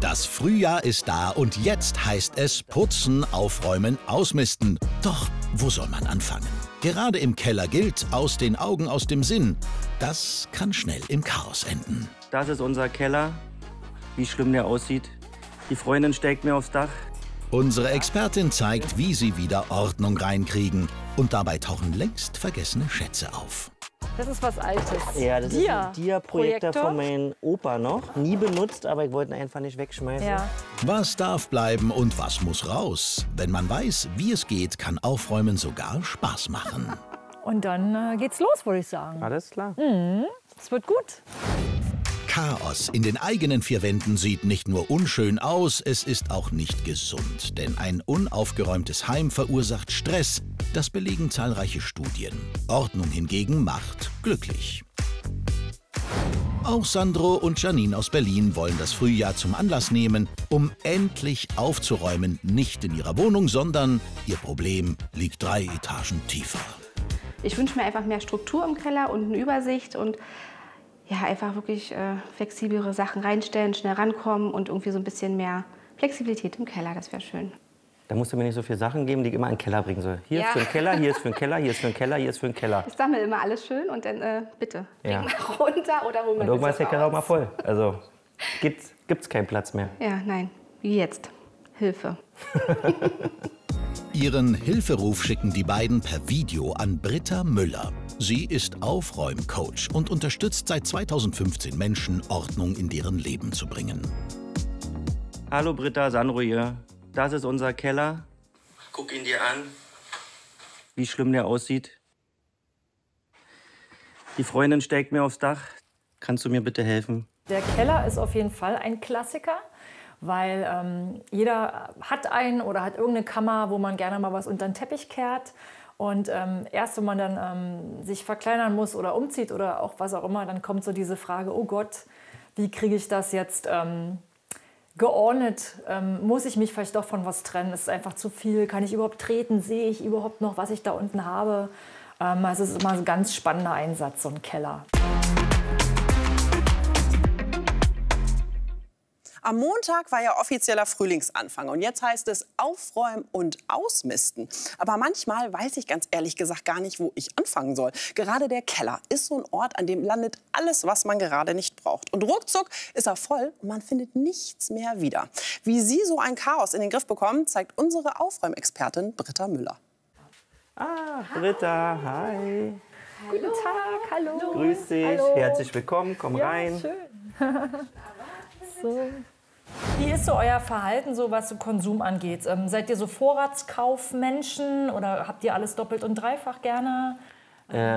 Das Frühjahr ist da und jetzt heißt es putzen, aufräumen, ausmisten. Doch wo soll man anfangen? Gerade im Keller gilt, aus den Augen, aus dem Sinn. Das kann schnell im Chaos enden. Das ist unser Keller, wie schlimm der aussieht. Die Freundin steigt mir aufs Dach. Unsere Expertin zeigt, wie sie wieder Ordnung reinkriegen. Und dabei tauchen längst vergessene Schätze auf. Das ist was Altes. Ja, das ist ein Dia-Projektor von meinem Opa noch. Nie benutzt, aber ich wollte ihn einfach nicht wegschmeißen. Ja. Was darf bleiben und was muss raus? Wenn man weiß, wie es geht, kann Aufräumen sogar Spaß machen. Und dann geht's los, würde ich sagen. Alles klar. Es wird gut. Chaos in den eigenen vier Wänden sieht nicht nur unschön aus, es ist auch nicht gesund. Denn ein unaufgeräumtes Heim verursacht Stress. Das belegen zahlreiche Studien. Ordnung hingegen macht glücklich. Auch Sandro und Janine aus Berlin wollen das Frühjahr zum Anlass nehmen, um endlich aufzuräumen. Nicht in ihrer Wohnung, sondern ihr Problem liegt 3 Etagen tiefer. Ich wünsche mir einfach mehr Struktur im Keller und eine Übersicht und ja, einfach wirklich flexiblere Sachen reinstellen, schnell rankommen und irgendwie so ein bisschen mehr Flexibilität im Keller, das wäre schön. Da musst du mir nicht so viele Sachen geben, die ich immer in den Keller bringen soll. Hier ist für den Keller, hier ist für den Keller, hier ist für den Keller, hier ist für den Keller. Ich sammle immer alles schön und dann bitte, bring mal runter oder hol mal. Und irgendwann ist der Keller auch mal voll. Also gibt's keinen Platz mehr. Ja, nein, wie jetzt. Hilfe. Ihren Hilferuf schicken die beiden per Video an Britta Müller. Sie ist Aufräumcoach und unterstützt seit 2015 Menschen, Ordnung in deren Leben zu bringen. Hallo Britta, Sandro hier. Das ist unser Keller. Guck ihn dir an, wie schlimm der aussieht. Die Freundin steigt mir aufs Dach. Kannst du mir bitte helfen? Der Keller ist auf jeden Fall ein Klassiker. Weil jeder hat einen oder hat irgendeine Kammer, wo man gerne mal was unter den Teppich kehrt. Und erst wenn man dann sich verkleinern muss oder umzieht oder auch was auch immer, dann kommt so diese Frage, oh Gott, wie kriege ich das jetzt geordnet? Muss ich mich vielleicht doch von was trennen? Ist es einfach zu viel? Kann ich überhaupt treten? Sehe ich überhaupt noch, was ich da unten habe? Es ist immer ein ganz spannender Einsatz, so ein Keller. Am Montag war ja offizieller Frühlingsanfang und jetzt heißt es aufräumen und ausmisten. Aber manchmal weiß ich ganz ehrlich gesagt gar nicht, wo ich anfangen soll. Gerade der Keller ist so ein Ort, an dem landet alles, was man gerade nicht braucht. Und ruckzuck ist er voll und man findet nichts mehr wieder. Wie Sie so ein Chaos in den Griff bekommen, zeigt unsere Aufräumexpertin Britta Müller. Ah, Britta, hi. Hallo. Guten Tag, hallo. Grüß dich, hallo. Herzlich willkommen, komm rein. Schön. So. Wie ist so euer Verhalten, so was so Konsum angeht? Seid ihr so Vorratskaufmenschen oder habt ihr alles doppelt und dreifach gerne?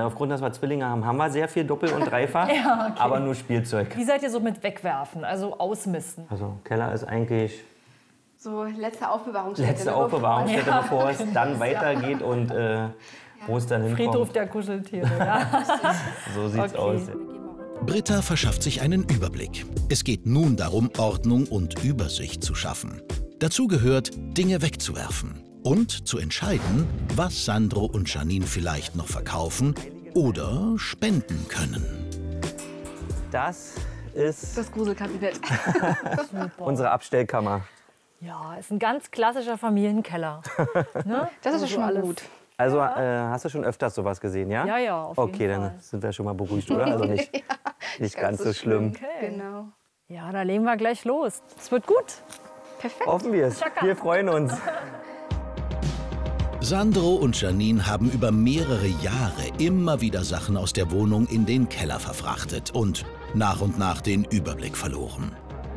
Aufgrund, dass wir Zwillinge haben, haben wir sehr viel doppelt und dreifach, ja, okay. Aber nur Spielzeug. Wie seid ihr so mit Wegwerfen, also ausmisten? Also Keller ist eigentlich so letzte Aufbewahrungsstätte. Letzte Aufbewahrungsstätte, bevor es dann weitergeht und wo es dann hinkommt. Friedhof der Kuscheltiere, ja. So sieht's aus. Britta verschafft sich einen Überblick. Es geht nun darum, Ordnung und Übersicht zu schaffen. Dazu gehört, Dinge wegzuwerfen und zu entscheiden, was Sandro und Janine vielleicht noch verkaufen oder spenden können. Das ist das Gruselkabinett. Unsere Abstellkammer. Ja, ist ein ganz klassischer Familienkeller. Ne? Das ist schon mal gut. Also hast du schon öfters sowas gesehen, ja? Ja, ja, auf jeden Fall. Okay, dann sind wir schon mal beruhigt, oder? Also nicht, ja, nicht ganz so schlimm. Okay. Genau. Ja, da legen wir gleich los. Es wird gut. Perfekt. Hoffen wir es. Wir freuen uns. Sandro und Janine haben über mehrere Jahre immer wieder Sachen aus der Wohnung in den Keller verfrachtet und nach den Überblick verloren.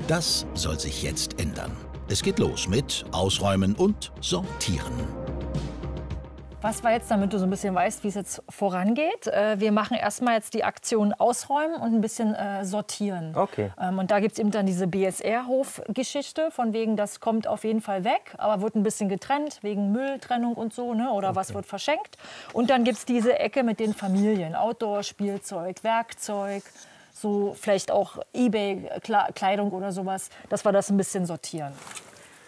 Das soll sich jetzt ändern. Es geht los mit Ausräumen und Sortieren. Was war jetzt, damit du so ein bisschen weißt, wie es jetzt vorangeht? Wir machen erstmal jetzt die Aktion Ausräumen und ein bisschen sortieren. Okay. Und da gibt es eben dann diese BSR-Hof-Geschichte, von wegen, das kommt auf jeden Fall weg, aber wird ein bisschen getrennt, wegen Mülltrennung und so, ne? Oder okay. Was wird verschenkt. Und dann gibt es diese Ecke mit den Familien, Outdoor-Spielzeug, Werkzeug, so vielleicht auch Ebay-Kleidung oder sowas, dass wir das ein bisschen sortieren.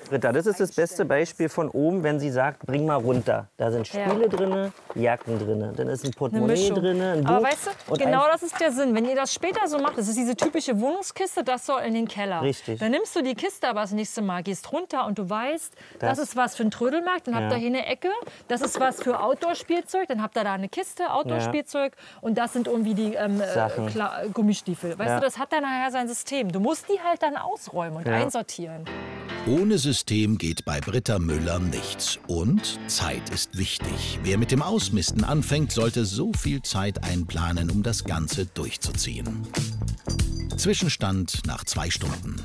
Britta, das ist das beste Beispiel von oben, wenn sie sagt, bring mal runter. Da sind Spiele drin, Jacken drin, dann ist ein Portemonnaie drin, ein Buch. Aber weißt du, genau das ist der Sinn. Wenn ihr das später so macht, das ist diese typische Wohnungskiste, das soll in den Keller. Richtig. Dann nimmst du die Kiste aber das nächste Mal, gehst runter und du weißt, das ist was für einen Trödelmarkt, dann habt ihr hier eine Ecke, das ist was für Outdoor-Spielzeug, dann habt ihr da eine Kiste, Outdoor-Spielzeug und das sind irgendwie die Gummistiefel. Weißt du, das hat dann nachher sein System. Du musst die halt dann ausräumen und einsortieren. Ohne System geht bei Britta Müller nichts. Und Zeit ist wichtig. Wer mit dem Ausmisten anfängt, sollte so viel Zeit einplanen, um das Ganze durchzuziehen. Zwischenstand nach 2 Stunden.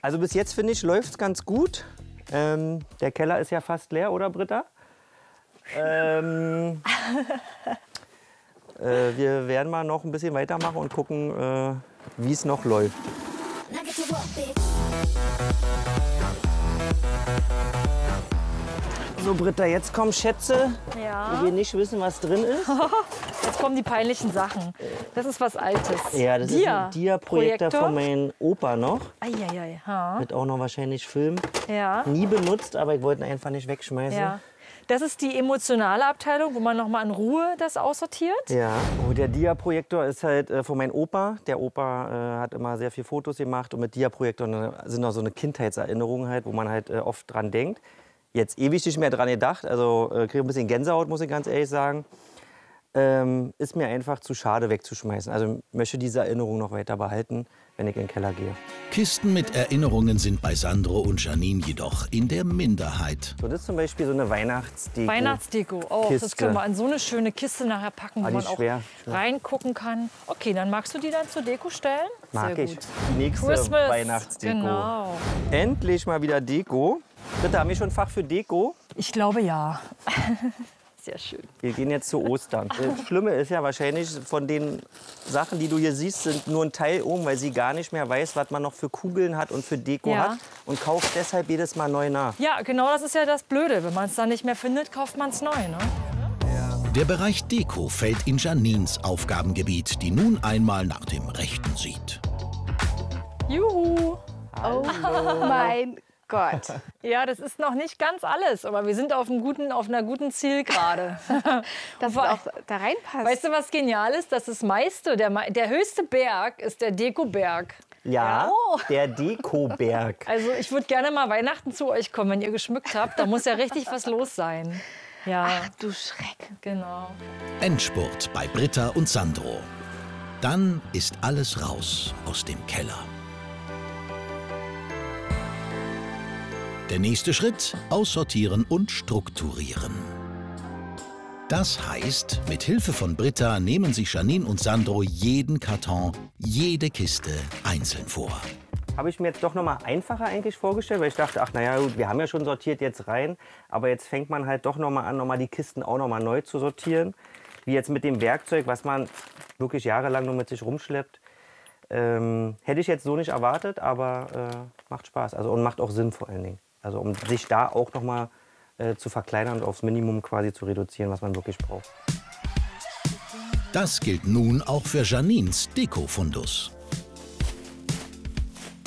Also bis jetzt, finde ich, läuft es ganz gut. Der Keller ist ja fast leer, oder Britta? Wir werden mal noch ein bisschen weitermachen und gucken, wie es noch läuft. So, Britta, jetzt kommen Schätze, die wir nicht wissen, was drin ist. Jetzt kommen die peinlichen Sachen. Das ist was Altes. Ja, das ist ein Dia-Projektor von meinem Opa noch. Eieiei. Wird auch noch wahrscheinlich Film. Ja. Nie benutzt, aber ich wollte ihn einfach nicht wegschmeißen. Ja. Das ist die emotionale Abteilung, wo man noch mal in Ruhe das aussortiert. Ja, oh, der Dia-Projektor ist halt von meinem Opa. Der Opa hat immer sehr viele Fotos gemacht und mit Dia-Projektoren sind auch so eine Kindheitserinnerung halt, wo man halt oft dran denkt. Jetzt ewig nicht mehr dran gedacht, also kriege ein bisschen Gänsehaut, muss ich ganz ehrlich sagen. Ist mir einfach zu schade wegzuschmeißen. Also möchte diese Erinnerung noch weiter behalten, wenn ich in den Keller gehe. Kisten mit Erinnerungen sind bei Sandro und Janine jedoch in der Minderheit. So, das ist zum Beispiel so eine Weihnachtsdeko. Weihnachtsdeko, oh, das können wir an so eine schöne Kiste nachher packen, wo man auch reingucken kann. Okay, dann magst du die dann zur Deko stellen? Mag ich. Die nächste Weihnachtsdeko. Genau. Endlich mal wieder Deko. Britta, haben wir schon ein Fach für Deko? Ich glaube ja. Sehr schön. Wir gehen jetzt zu Ostern. Das Schlimme ist ja wahrscheinlich, von den Sachen, die du hier siehst, sind nur ein Teil oben, weil sie gar nicht mehr weiß, was man noch für Kugeln hat und für Deko hat und kauft deshalb jedes Mal neu nach. Ja, genau, das ist ja das Blöde. Wenn man es dann nicht mehr findet, kauft man es neu, ne? Der Bereich Deko fällt in Janines Aufgabengebiet, die nun einmal nach dem Rechten sieht. Juhu! Hallo. Oh mein Gott! Gott. Ja, das ist noch nicht ganz alles, aber wir sind auf einer guten Zielgerade. Dass es auch da reinpasst. Weißt du, was genial ist? Das ist das meiste, der höchste Berg ist der Dekoberg. Ja, der Dekoberg. Also ich würde gerne mal Weihnachten zu euch kommen, wenn ihr geschmückt habt. Da muss ja richtig was los sein. Ja. Ach du Schreck. Genau. Endspurt bei Britta und Sandro. Dann ist alles raus aus dem Keller. Der nächste Schritt: aussortieren und strukturieren. Das heißt, mit Hilfe von Britta nehmen sich Janine und Sandro jeden Karton, jede Kiste einzeln vor. Habe ich mir jetzt doch noch mal einfacher eigentlich vorgestellt, weil ich dachte, ach naja, wir haben ja schon sortiert jetzt rein, aber jetzt fängt man halt doch noch mal an, die Kisten auch noch mal neu zu sortieren, wie jetzt mit dem Werkzeug, was man wirklich jahrelang nur mit sich rumschleppt. Hätte ich jetzt so nicht erwartet, aber macht Spaß, also und macht auch Sinn vor allen Dingen. Also um sich da auch noch mal zu verkleinern und aufs Minimum quasi zu reduzieren, was man wirklich braucht. Das gilt nun auch für Janines Dekofundus.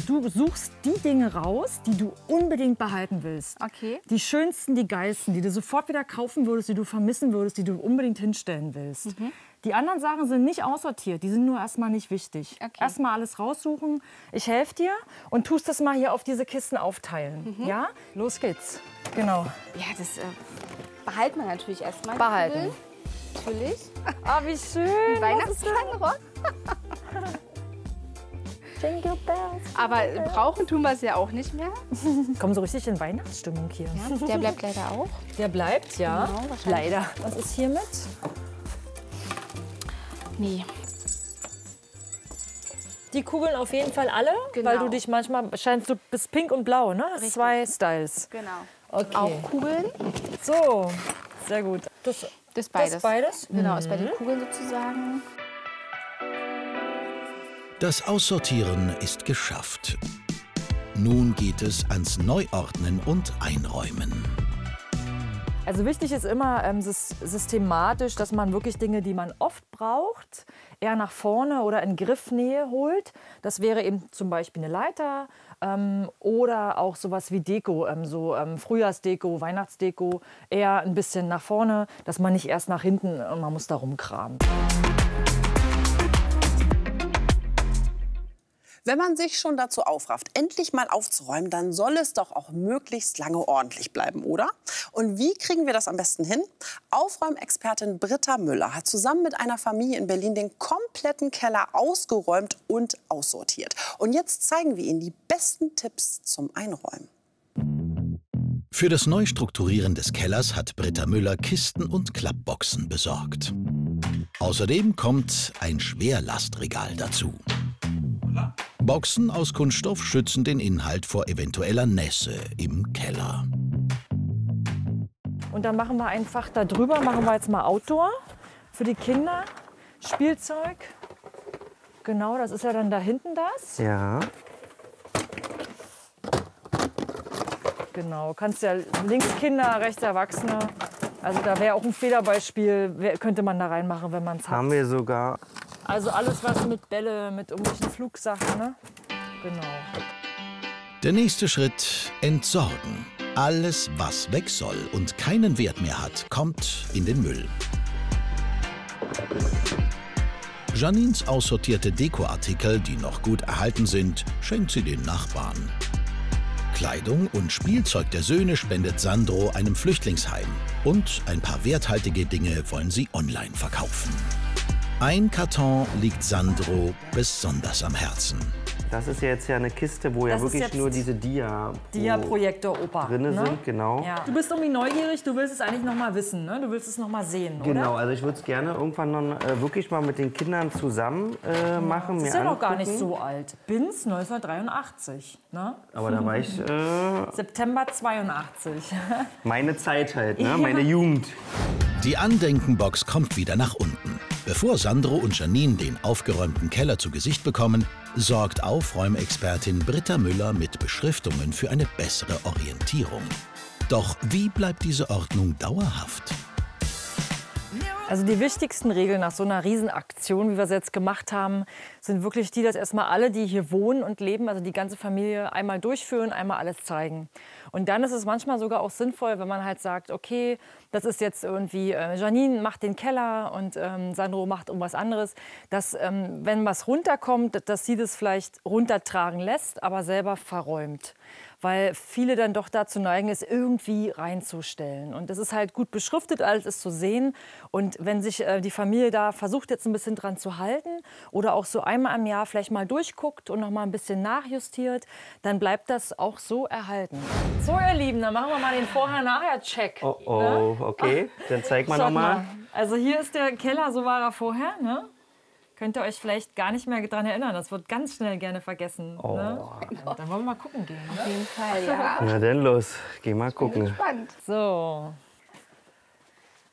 Du suchst die Dinge raus, die du unbedingt behalten willst. Okay. Die schönsten, die geilsten, die du sofort wieder kaufen würdest, die du vermissen würdest, die du unbedingt hinstellen willst. Mhm. Die anderen Sachen sind nicht aussortiert, die sind nur erstmal nicht wichtig. Okay. Erstmal alles raussuchen, ich helfe dir und tust das mal hier auf diese Kisten aufteilen. Mhm. Ja? Los geht's. Genau. Ja, das behalten wir natürlich erstmal. Behalten. Natürlich. Ah, wie schön. Weihnachtsschrank. Jingle Bells. Aber brauchen tun wir es ja auch nicht mehr. Kommen so richtig in Weihnachtsstimmung hier. Ja, der bleibt leider auch. Der bleibt, ja. Genau, leider. Was ist hiermit? Nee. Die Kugeln auf jeden Fall alle, weil du dich manchmal scheinst du bis pink und blau, ne? Richtig. 2 Styles. Genau. Okay. Auch Kugeln. So, sehr gut. Das beides. Das beides? Genau, ist bei den Kugeln sozusagen. Das Aussortieren ist geschafft. Nun geht es ans Neuordnen und Einräumen. Also wichtig ist immer systematisch, dass man wirklich Dinge, die man oft braucht, eher nach vorne oder in Griffnähe holt. Das wäre eben zum Beispiel eine Leiter oder auch sowas wie Deko, Frühjahrsdeko, Weihnachtsdeko, eher ein bisschen nach vorne, dass man nicht erst nach hinten, man muss da rumkramen. Wenn man sich schon dazu aufrafft, endlich mal aufzuräumen, dann soll es doch auch möglichst lange ordentlich bleiben, oder? Und wie kriegen wir das am besten hin? Aufräumexpertin Britta Müller hat zusammen mit einer Familie in Berlin den kompletten Keller ausgeräumt und aussortiert. Und jetzt zeigen wir Ihnen die besten Tipps zum Einräumen. Für das Neustrukturieren des Kellers hat Britta Müller Kisten und Klappboxen besorgt. Außerdem kommt ein Schwerlastregal dazu. Boxen aus Kunststoff schützen den Inhalt vor eventueller Nässe im Keller. Und dann machen wir einfach da drüber, machen wir jetzt mal Outdoor für die Kinder, Spielzeug. Genau, das ist ja dann da hinten das. Ja. Genau, kannst ja links Kinder, rechts Erwachsene. Also da wäre auch ein Federballspiel, könnte man da reinmachen, wenn man es hat. Haben wir sogar. Also alles, was mit Bälle, mit irgendwelchen Flugsachen, ne? Genau. Der nächste Schritt, entsorgen. Alles, was weg soll und keinen Wert mehr hat, kommt in den Müll. Janines aussortierte Dekoartikel, die noch gut erhalten sind, schenkt sie den Nachbarn. Kleidung und Spielzeug der Söhne spendet Sandro einem Flüchtlingsheim. Und ein paar werthaltige Dinge wollen sie online verkaufen. Ein Karton liegt Sandro besonders am Herzen. Das ist ja jetzt ja eine Kiste, wo das ja wirklich nur diese Dia-Projektor-Oper drin sind, ne? Genau. Ja. Du bist irgendwie neugierig, du willst es eigentlich noch mal wissen, ne? Du willst es noch mal sehen, genau, oder? Genau, also ich würde es gerne irgendwann noch, wirklich mal mit den Kindern zusammen machen. Das ist ja noch gar nicht so alt. Bin's 1983, ne? Aber da war ich... September 82. Meine Zeit halt, ne? Meine Jugend. Die Andenkenbox kommt wieder nach unten. Bevor Sandro und Janine den aufgeräumten Keller zu Gesicht bekommen, sorgt Aufräumexpertin Britta Müller mit Beschriftungen für eine bessere Orientierung. Doch wie bleibt diese Ordnung dauerhaft? Also die wichtigsten Regeln nach so einer Riesenaktion, wie wir es jetzt gemacht haben, sind wirklich die, dass erstmal alle, die hier wohnen und leben, also die ganze Familie, einmal durchführen, einmal alles zeigen. Und dann ist es manchmal sogar auch sinnvoll, wenn man halt sagt, okay, das ist jetzt irgendwie, Janine macht den Keller und Sandro macht irgendwas anderes, dass wenn was runterkommt, dass sie das vielleicht runtertragen lässt, aber selber verräumt. Weil viele dann doch dazu neigen, es irgendwie reinzustellen. Und das ist halt gut beschriftet, alles ist zu sehen. Und wenn sich die Familie da versucht, jetzt ein bisschen dran zu halten oder auch so einmal im Jahr vielleicht mal durchguckt und noch mal ein bisschen nachjustiert, dann bleibt das auch so erhalten. So, ihr Lieben, dann machen wir mal den Vorher-Nachher-Check. Oh, oh, ne? Okay, dann zeig mal nochmal. Also hier ist der Keller, so war er vorher, ne? Könnt ihr euch vielleicht gar nicht mehr daran erinnern. Das wird ganz schnell gerne vergessen. Oh. Ne? Dann wollen wir mal gucken gehen. Auf jeden Fall, ja. Na denn los, geh mal gucken. Spannend. So.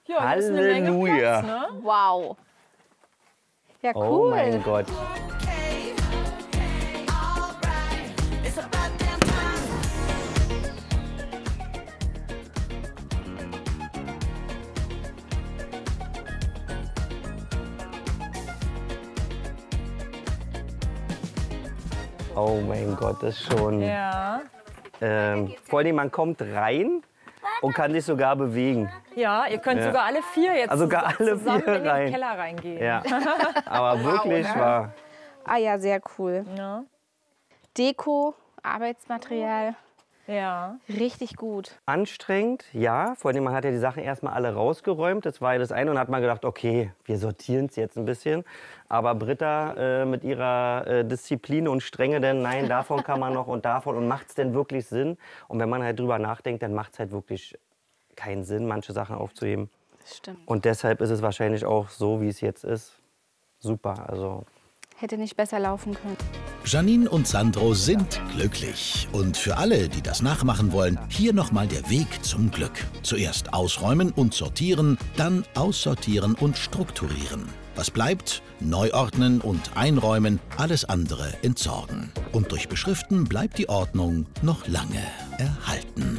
Ja, Halleluja. Ist eine Menge Platz, ne? Wow. Ja, cool. Oh mein Gott. Oh mein Gott, das ist schon... Ja. Vor allem, man kommt rein und kann sich sogar bewegen. Ja, ihr könnt sogar alle vier jetzt zusammen in den Keller reingehen. Ja. Aber wirklich wahr. Ah ja, sehr cool. Ja. Deko, Arbeitsmaterial. Ja. Richtig gut. Anstrengend, ja. Vor allem, man hat ja die Sachen erstmal alle rausgeräumt. Das war ja das eine und hat man gedacht, okay, wir sortieren es jetzt ein bisschen. Aber Britta mit ihrer Disziplin und Strenge, denn nein, davon kann man noch und davon. Und macht es denn wirklich Sinn? Und wenn man halt drüber nachdenkt, dann macht es halt wirklich keinen Sinn, manche Sachen aufzuheben. Das stimmt. Und deshalb ist es wahrscheinlich auch so, wie es jetzt ist, super. Also hätte nicht besser laufen können. Janine und Sandro sind glücklich. Und für alle, die das nachmachen wollen, hier nochmal der Weg zum Glück. Zuerst ausräumen und sortieren, dann aussortieren und strukturieren. Was bleibt? Neu ordnen und einräumen, alles andere entsorgen. Und durch Beschriften bleibt die Ordnung noch lange erhalten.